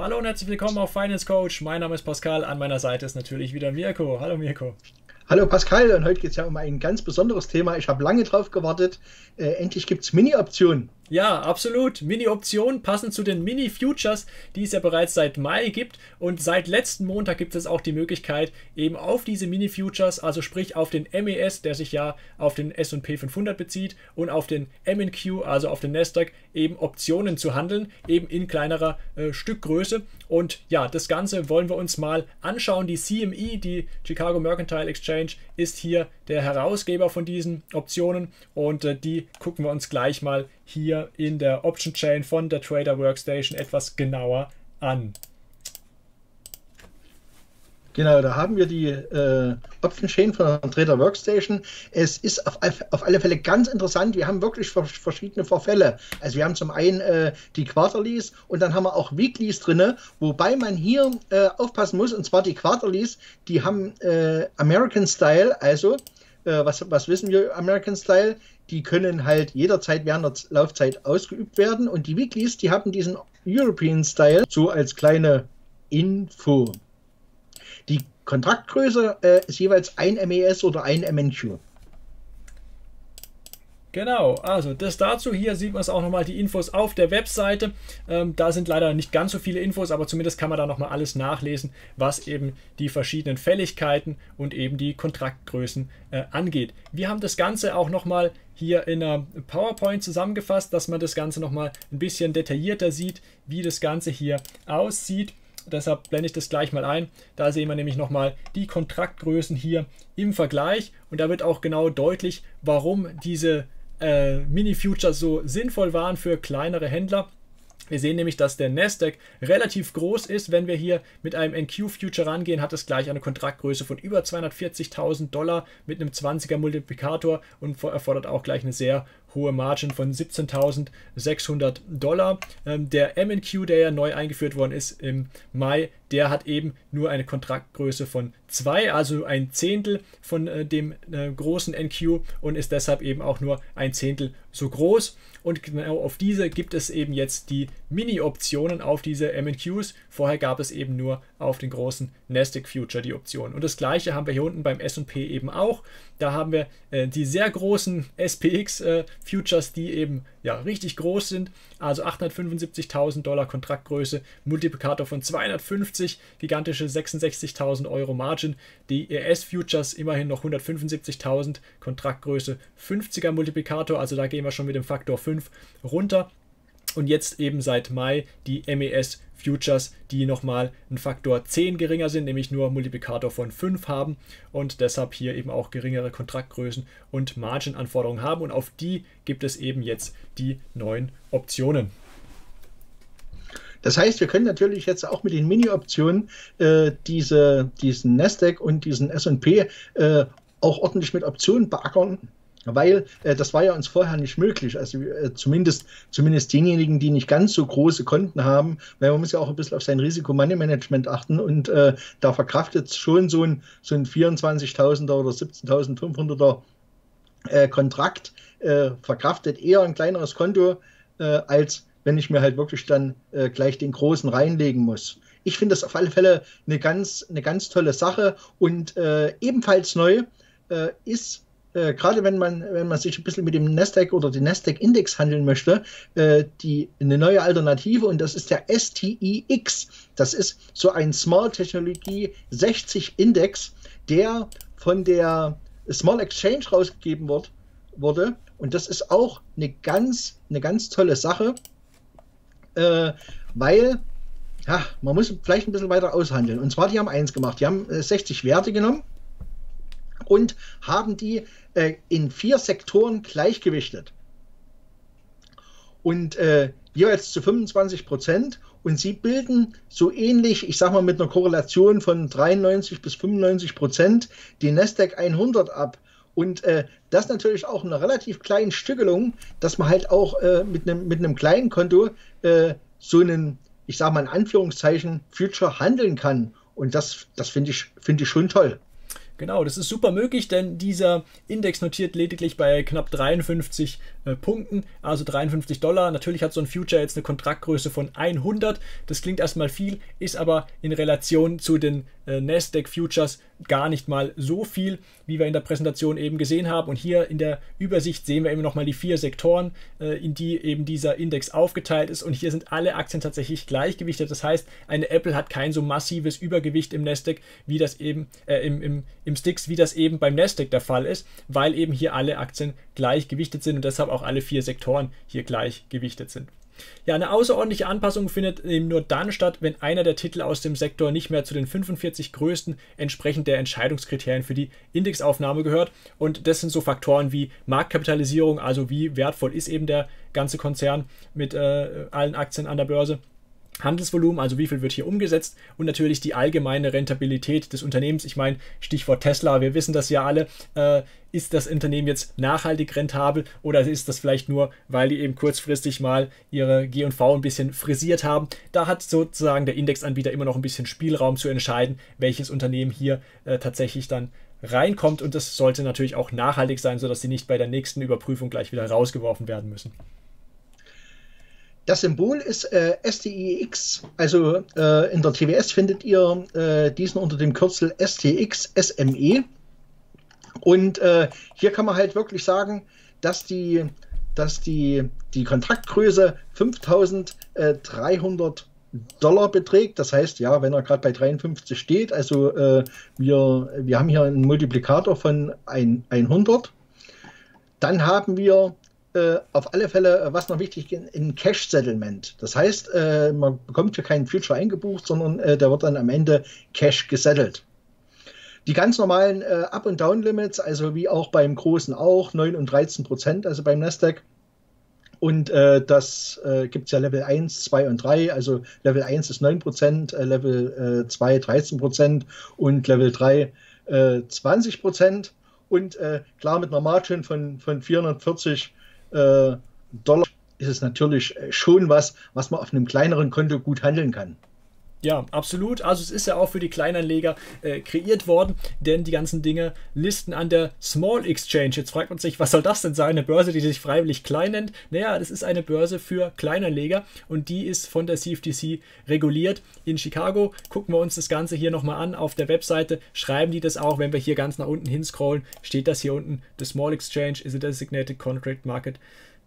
Hallo und herzlich willkommen auf Finance Coach. Mein Name ist Pascal, an meiner Seite ist natürlich wieder Mirko. Hallo Mirko. Hallo Pascal, und heute geht es ja um ein ganz besonderes Thema. Ich habe lange drauf gewartet. Endlich gibt es Mini-Optionen. Ja, absolut. Mini-Optionen passend zu den Mini-Futures, die es ja bereits seit Mai gibt. Und seit letzten Montag gibt es auch die Möglichkeit, eben auf diese Mini-Futures, also sprich auf den MES, der sich ja auf den S&P 500 bezieht, und auf den MNQ, also auf den Nasdaq, eben Optionen zu handeln, eben in kleinerer Stückgröße. Und ja, das Ganze wollen wir uns mal anschauen. Die CME, die Chicago Mercantile Exchange, ist hier der Herausgeber von diesen Optionen, und die gucken wir uns gleich mal hier in der Option Chain von der Trader Workstation etwas genauer an. Genau, da haben wir die Option Chain von der Trader Workstation. Es ist auf alle Fälle ganz interessant. Wir haben wirklich verschiedene Verfälle. Also wir haben zum einen die Quarterlies, und dann haben wir auch Weeklies drin, wobei man hier aufpassen muss, und zwar die Quarterlies, die haben American Style, also was wissen wir, American Style, die können halt jederzeit während der Laufzeit ausgeübt werden, und die Weeklies, die haben diesen European Style, so als kleine Info. Die Kontraktgröße ist jeweils ein MES oder ein MNQ. Genau, also das dazu. Hier sieht man es auch nochmal, die Infos auf der Webseite. Da sind leider nicht ganz so viele Infos, aber zumindest kann man da nochmal alles nachlesen, was eben die verschiedenen Fälligkeiten und eben die Kontraktgrößen angeht. Wir haben das Ganze auch nochmal hier in einer PowerPoint zusammengefasst, dass man das Ganze nochmal ein bisschen detaillierter sieht, wie das Ganze hier aussieht. Deshalb blende ich das gleich mal ein. Da sehen wir nämlich nochmal die Kontraktgrößen hier im Vergleich. Und da wird auch genau deutlich, warum diese Mini-Futures so sinnvoll waren für kleinere Händler. Wir sehen nämlich, dass der Nasdaq relativ groß ist. Wenn wir hier mit einem NQ-Future rangehen, hat es gleich eine Kontraktgröße von über 240.000 Dollar mit einem 20er Multiplikator und erfordert auch gleich eine sehr hohe Margin von 17.600 Dollar. Der MNQ, der ja neu eingeführt worden ist im Mai, der hat eben nur eine Kontraktgröße von 2, also ein Zehntel von dem großen NQ, und ist deshalb eben auch nur ein Zehntel so groß. Und genau auf diese gibt es eben jetzt die Mini-Optionen auf diese MNQs. Vorher gab es eben nur auf den großen Nasdaq Future die Option. Und das gleiche haben wir hier unten beim S&P eben auch. Da haben wir die sehr großen SPX Futures, die eben ja richtig groß sind. Also 875.000 Dollar Kontraktgröße, Multiplikator von 250, gigantische 66.000 Euro Margin. Die ES Futures immerhin noch 175.000, Kontraktgröße 50er Multiplikator. Also da gehen wir schon mit dem Faktor 5 runter. Und jetzt eben seit Mai die MES Futures, die nochmal einen Faktor 10 geringer sind, nämlich nur Multiplikator von 5 haben und deshalb hier eben auch geringere Kontraktgrößen und Margin-Anforderungen haben. Und auf die gibt es eben jetzt die neuen Optionen. Das heißt, wir können natürlich jetzt auch mit den Mini-Optionen diesen Nasdaq und diesen S&P auch ordentlich mit Optionen beackern. Weil das war ja uns vorher nicht möglich, also zumindest denjenigen, die nicht ganz so große Konten haben, weil man muss ja auch ein bisschen auf sein Risikomanagement achten, und da verkraftet schon so ein 24.000er oder 17.500er Kontrakt, verkraftet eher ein kleineres Konto, als wenn ich mir halt wirklich dann gleich den großen reinlegen muss. Ich finde das auf alle Fälle eine ganz tolle Sache, und ebenfalls neu ist, gerade wenn man sich ein bisschen mit dem Nasdaq oder den Nasdaq Index handeln möchte, eine neue Alternative, und das ist der STIX. Das ist so ein Small Technology 60 Index, der von der Small Exchange rausgegeben wurde, und das ist auch eine ganz tolle Sache, weil ja, man muss vielleicht ein bisschen weiter aushandeln, und zwar die haben eins gemacht, die haben 60 Werte genommen und haben die in 4 Sektoren gleichgewichtet. Und jeweils zu 25%. Und sie bilden so ähnlich, ich sag mal mit einer Korrelation von 93 bis 95%, die NASDAQ100 ab. Und das natürlich auch eine relativ kleinen Stückelung, dass man halt auch mit einem kleinen Konto so einen, ich sag mal in Anführungszeichen, Future handeln kann. Und das finde ich schon toll. Genau, das ist super möglich, denn dieser Index notiert lediglich bei knapp 53 Punkten, also $53. Natürlich hat so ein Future jetzt eine Kontraktgröße von 100. Das klingt erstmal viel, ist aber in Relation zu den NASDAQ Futures gar nicht mal so viel, wie wir in der Präsentation eben gesehen haben. Und hier in der Übersicht sehen wir eben nochmal die 4 Sektoren, in die eben dieser Index aufgeteilt ist. Und hier sind alle Aktien tatsächlich gleichgewichtet. Das heißt, eine Apple hat kein so massives Übergewicht im NASDAQ, wie das eben im STIX, wie das eben beim NASDAQ der Fall ist, weil eben hier alle Aktien gleich gewichtet sind und deshalb auch alle 4 Sektoren hier gleich gewichtet sind. Ja, eine außerordentliche Anpassung findet eben nur dann statt, wenn einer der Titel aus dem Sektor nicht mehr zu den 45 größten entsprechend der Entscheidungskriterien für die Indexaufnahme gehört. Und das sind so Faktoren wie Marktkapitalisierung, also wie wertvoll ist eben der ganze Konzern mit allen Aktien an der Börse. Handelsvolumen, also wie viel wird hier umgesetzt, und natürlich die allgemeine Rentabilität des Unternehmens. Ich meine, Stichwort Tesla, wir wissen das ja alle, ist das Unternehmen jetzt nachhaltig rentabel oder ist das vielleicht nur, weil die eben kurzfristig mal ihre G&V ein bisschen frisiert haben? Da hat sozusagen der Indexanbieter immer noch ein bisschen Spielraum zu entscheiden, welches Unternehmen hier tatsächlich dann reinkommt, und das sollte natürlich auch nachhaltig sein, sodass sie nicht bei der nächsten Überprüfung gleich wieder rausgeworfen werden müssen. Das Symbol ist STIX, also in der TWS findet ihr diesen unter dem Kürzel STX SME, und hier kann man halt wirklich sagen, dass die Kontraktgröße $5.300 beträgt. Das heißt, ja, wenn er gerade bei 53 steht, also wir haben hier einen Multiplikator von 100, dann haben wir auf alle Fälle, was noch wichtig ist, ein Cash-Settlement. Das heißt, man bekommt hier keinen Future eingebucht, sondern der wird dann am Ende Cash gesettelt. Die ganz normalen Up- und Down-Limits, also wie auch beim Großen auch, 9% und 13%, also beim Nasdaq. Und das gibt es ja Level 1, 2 und 3, also Level 1 ist 9%, Level 2 13% und Level 3 20%. Und klar, mit einer Margin von 440 $ ist es natürlich schon was man auf einem kleineren Konto gut handeln kann. Ja, absolut. Also es ist ja auch für die Kleinanleger kreiert worden, denn die ganzen Dinge listen an der Small Exchange. Jetzt fragt man sich, was soll das denn sein? Eine Börse, die sich freiwillig klein nennt? Naja, das ist eine Börse für Kleinanleger und die ist von der CFTC reguliert in Chicago. Gucken wir uns das Ganze hier nochmal an. Auf der Webseite schreiben die das auch. Wenn wir hier ganz nach unten hinscrollen, steht das hier unten. The Small Exchange is a designated contract market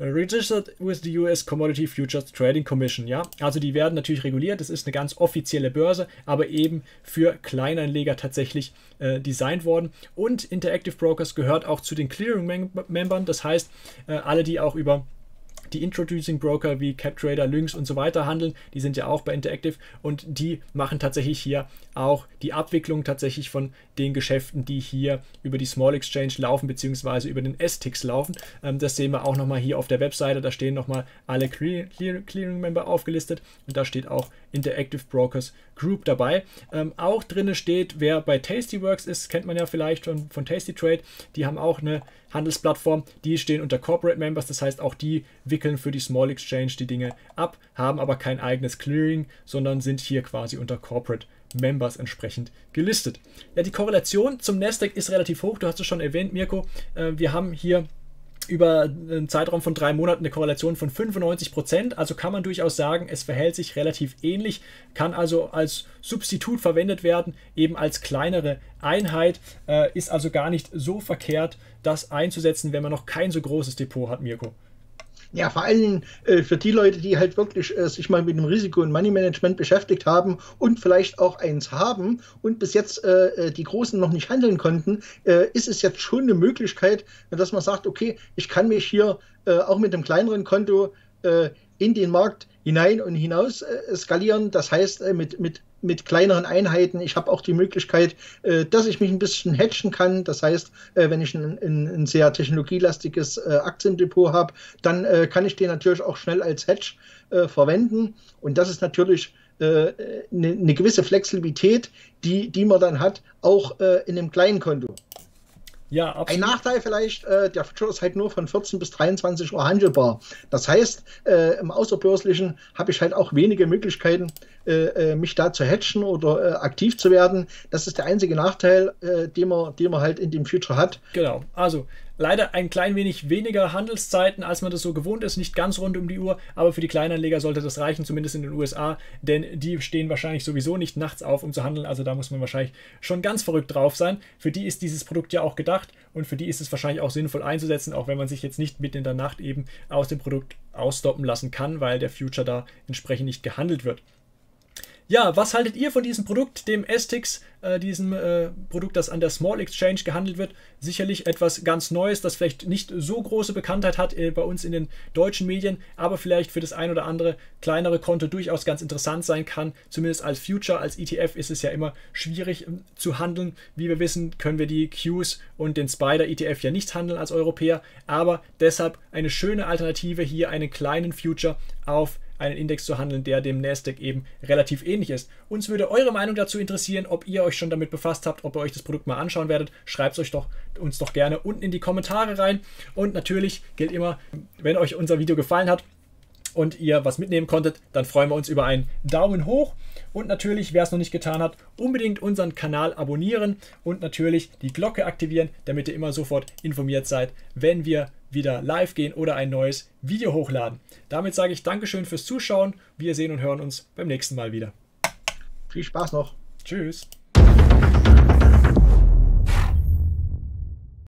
registered with the US Commodity Futures Trading Commission, ja. Also die werden natürlich reguliert, das ist eine ganz offizielle Börse, aber eben für Kleinanleger tatsächlich designt worden. Und Interactive Brokers gehört auch zu den Clearing-Membern, das heißt, alle, die auch über die Introducing Broker wie CapTrader, Lynx und so weiter handeln, die sind ja auch bei Interactive, und die machen tatsächlich hier auch die Abwicklung tatsächlich von den Geschäften, die hier über die Small Exchange laufen, beziehungsweise über den STIX laufen. Das sehen wir auch nochmal hier auf der Webseite, da stehen nochmal alle Clearing-Member aufgelistet und da steht auch Interactive Brokers Group dabei. Auch drin steht, wer bei TastyWorks ist, kennt man ja vielleicht schon von TastyTrade, die haben auch eine Handelsplattform, die stehen unter Corporate Members, das heißt auch die wickeln für die Small Exchange die Dinge ab, haben aber kein eigenes Clearing, sondern sind hier quasi unter Corporate Members entsprechend gelistet. Ja, die Korrelation zum Nasdaq ist relativ hoch, du hast es schon erwähnt, Mirko, wir haben hier über einen Zeitraum von 3 Monaten eine Korrelation von 95%, also kann man durchaus sagen, es verhält sich relativ ähnlich, kann also als Substitut verwendet werden, eben als kleinere Einheit, ist also gar nicht so verkehrt, das einzusetzen, wenn man noch kein so großes Depot hat, Mirko. Ja, vor allem für die Leute, die halt wirklich sich mal mit dem Risiko- und Money-Management beschäftigt haben und vielleicht auch eins haben und bis jetzt die Großen noch nicht handeln konnten, ist es jetzt schon eine Möglichkeit, dass man sagt, okay, ich kann mich hier auch mit einem kleineren Konto in den Markt hinein und hinaus skalieren. Das heißt, mit kleineren Einheiten. Ich habe auch die Möglichkeit, dass ich mich ein bisschen hedgen kann. Das heißt, wenn ich ein sehr technologielastiges Aktiendepot habe, dann kann ich den natürlich auch schnell als Hedge verwenden. Und das ist natürlich eine gewisse Flexibilität, die man dann hat, auch in einem kleinen Konto. Ja, absolut. Ein Nachteil vielleicht, der Future ist halt nur von 14 bis 23 Uhr handelbar. Das heißt, im Außerbörslichen habe ich halt auch wenige Möglichkeiten, mich da zu hedgen oder aktiv zu werden. Das ist der einzige Nachteil, den man halt in dem Future hat. Genau, also leider ein klein wenig weniger Handelszeiten, als man das so gewohnt ist. Nicht ganz rund um die Uhr, aber für die Kleinanleger sollte das reichen, zumindest in den USA, denn die stehen wahrscheinlich sowieso nicht nachts auf, um zu handeln. Also da muss man wahrscheinlich schon ganz verrückt drauf sein. Für die ist dieses Produkt ja auch gedacht und für die ist es wahrscheinlich auch sinnvoll einzusetzen, auch wenn man sich jetzt nicht mitten in der Nacht eben aus dem Produkt ausstoppen lassen kann, weil der Future da entsprechend nicht gehandelt wird. Ja, was haltet ihr von diesem Produkt, dem STIX, diesem Produkt, das an der Small Exchange gehandelt wird? Sicherlich etwas ganz Neues, das vielleicht nicht so große Bekanntheit hat bei uns in den deutschen Medien, aber vielleicht für das ein oder andere kleinere Konto durchaus ganz interessant sein kann. Zumindest als Future, als ETF ist es ja immer schwierig zu handeln. Wie wir wissen, können wir die Qs und den Spider-ETF ja nicht handeln als Europäer, aber deshalb eine schöne Alternative, hier einen kleinen Future auf einen Index zu handeln, der dem Nasdaq eben relativ ähnlich ist. Uns würde eure Meinung dazu interessieren, ob ihr euch schon damit befasst habt, ob ihr euch das Produkt mal anschauen werdet. Schreibt es uns doch gerne unten in die Kommentare rein. Und natürlich gilt immer, wenn euch unser Video gefallen hat und ihr was mitnehmen konntet, dann freuen wir uns über einen Daumen hoch. Und natürlich, wer es noch nicht getan hat, unbedingt unseren Kanal abonnieren und natürlich die Glocke aktivieren, damit ihr immer sofort informiert seid, wenn wir wieder live gehen oder ein neues Video hochladen. Damit sage ich Dankeschön fürs Zuschauen. Wir sehen und hören uns beim nächsten Mal wieder. Viel Spaß noch. Tschüss.